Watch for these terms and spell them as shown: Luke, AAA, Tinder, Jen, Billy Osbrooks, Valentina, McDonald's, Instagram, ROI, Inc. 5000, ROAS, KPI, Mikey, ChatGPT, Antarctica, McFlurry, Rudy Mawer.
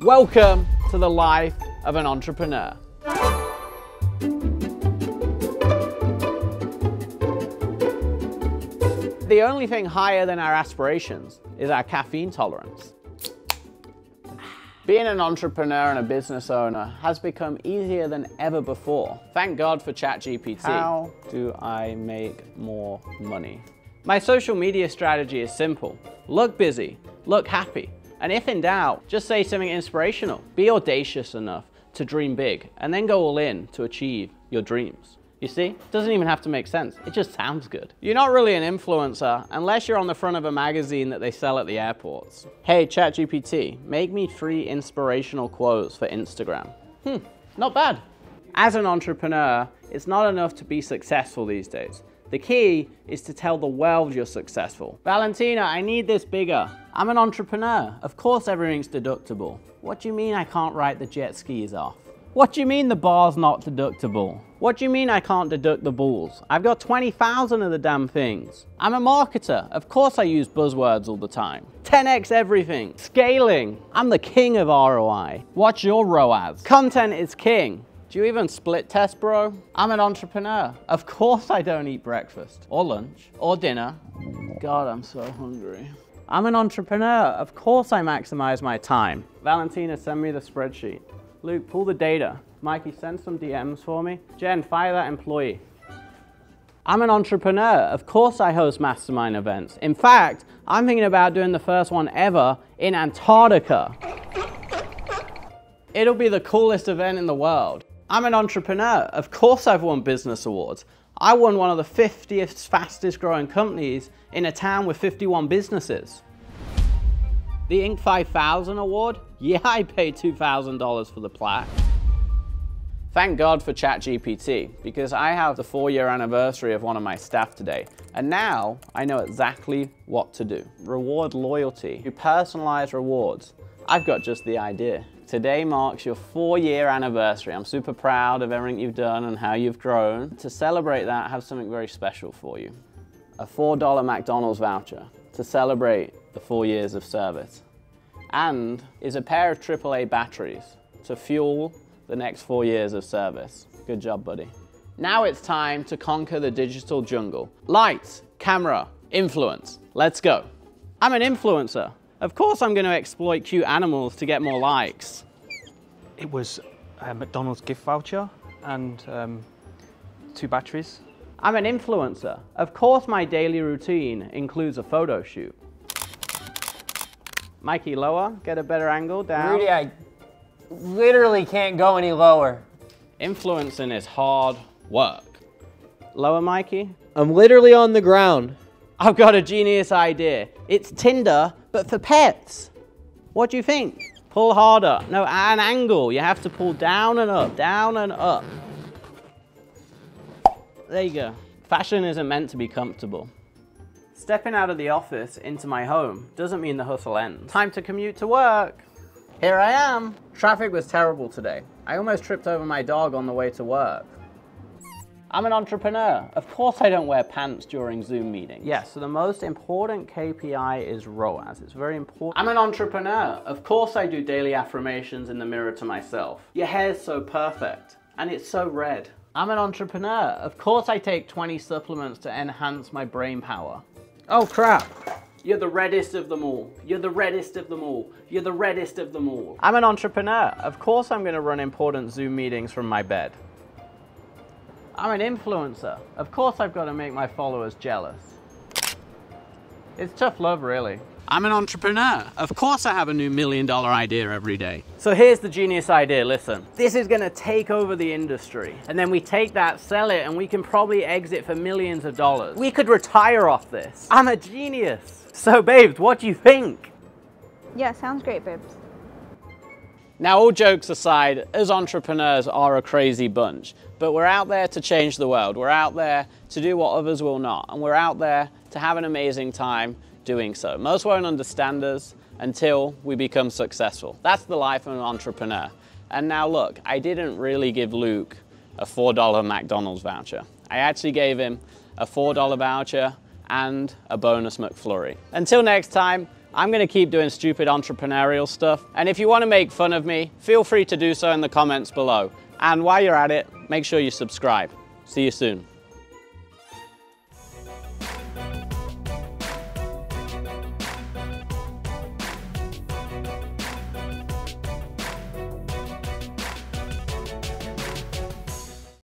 Welcome to the life of an entrepreneur. The only thing higher than our aspirations is our caffeine tolerance. Being an entrepreneur and a business owner has become easier than ever before. Thank God for ChatGPT. How do I make more money? My social media strategy is simple. Look busy, look happy. And if in doubt, just say something inspirational. Be audacious enough to dream big and then go all in to achieve your dreams. You see, it doesn't even have to make sense. It just sounds good. You're not really an influencer unless you're on the front of a magazine that they sell at the airports. Hey, ChatGPT, make me 3 inspirational quotes for Instagram. Not bad. As an entrepreneur, it's not enough to be successful these days. The key is to tell the world you're successful. Valentina, I need this bigger. I'm an entrepreneur. Of course everything's deductible. What do you mean I can't write the jet skis off? What do you mean the bar's not deductible? What do you mean I can't deduct the balls? I've got 20,000 of the damn things. I'm a marketer. Of course I use buzzwords all the time. 10x everything. Scaling. I'm the king of ROI. What's your ROAS? Content is king. Do you even split test, bro? I'm an entrepreneur. Of course I don't eat breakfast, or lunch, or dinner. God, I'm so hungry. I'm an entrepreneur. Of course I maximize my time. Valentina, send me the spreadsheet. Luke, pull the data. Mikey, send some DMs for me. Jen, fire that employee. I'm an entrepreneur. Of course I host mastermind events. In fact, I'm thinking about doing the first one ever in Antarctica. It'll be the coolest event in the world. I'm an entrepreneur. Of course I've won business awards. I won one of the 50th fastest growing companies in a town with 51 businesses. The Inc. 5000 award? Yeah, I paid $2,000 for the plaque. Thank God for ChatGPT, because I have the 4-year anniversary of one of my staff today. And now I know exactly what to do. Reward loyalty. You personalize rewards. I've got just the idea. Today marks your 4-year anniversary. I'm super proud of everything you've done and how you've grown. To celebrate that, I have something very special for you. A $4 McDonald's voucher to celebrate the 4 years of service. And is a pair of AAA batteries to fuel the next 4 years of service. Good job, buddy. Now it's time to conquer the digital jungle. Lights, camera, influence. Let's go. I'm an influencer. Of course I'm going to exploit cute animals to get more likes. It was a McDonald's gift voucher and 2 batteries. I'm an influencer. Of course my daily routine includes a photo shoot. Mikey, lower, get a better angle, down. Rudy, I literally can't go any lower. Influencing is hard work. Lower, Mikey. I'm literally on the ground. I've got a genius idea. It's Tinder, but for pets. What do you think? Pull harder. No, at an angle. You have to pull down and up, down and up. There you go. Fashion isn't meant to be comfortable. Stepping out of the office into my home doesn't mean the hustle ends. Time to commute to work. Here I am. Traffic was terrible today. I almost tripped over my dog on the way to work. I'm an entrepreneur. Of course I don't wear pants during Zoom meetings. Yes, so the most important KPI is ROAS. It's very important. I'm an entrepreneur. Of course I do daily affirmations in the mirror to myself. Your hair's so perfect and it's so red. I'm an entrepreneur. Of course I take 20 supplements to enhance my brain power. Oh crap. You're the reddest of them all. You're the reddest of them all. You're the reddest of them all. I'm an entrepreneur. Of course I'm going to run important Zoom meetings from my bed. I'm an influencer. Of course I've got to make my followers jealous. It's tough love, really. I'm an entrepreneur. Of course I have a new $1 million idea every day. So here's the genius idea, listen. This is going to take over the industry. And then we take that, sell it, and we can probably exit for millions of dollars. We could retire off this. I'm a genius. So babes, what do you think? Yeah, sounds great, babes. Now, all jokes aside, us entrepreneurs are a crazy bunch, but we're out there to change the world. We're out there to do what others will not, and we're out there to have an amazing time doing so. Most won't understand us until we become successful. That's the life of an entrepreneur. And now look, I didn't really give Luke a $4 McDonald's voucher. I actually gave him a $4 voucher and a bonus McFlurry. Until next time, I'm gonna keep doing stupid entrepreneurial stuff. And if you wanna make fun of me, feel free to do so in the comments below. And while you're at it, make sure you subscribe. See you soon.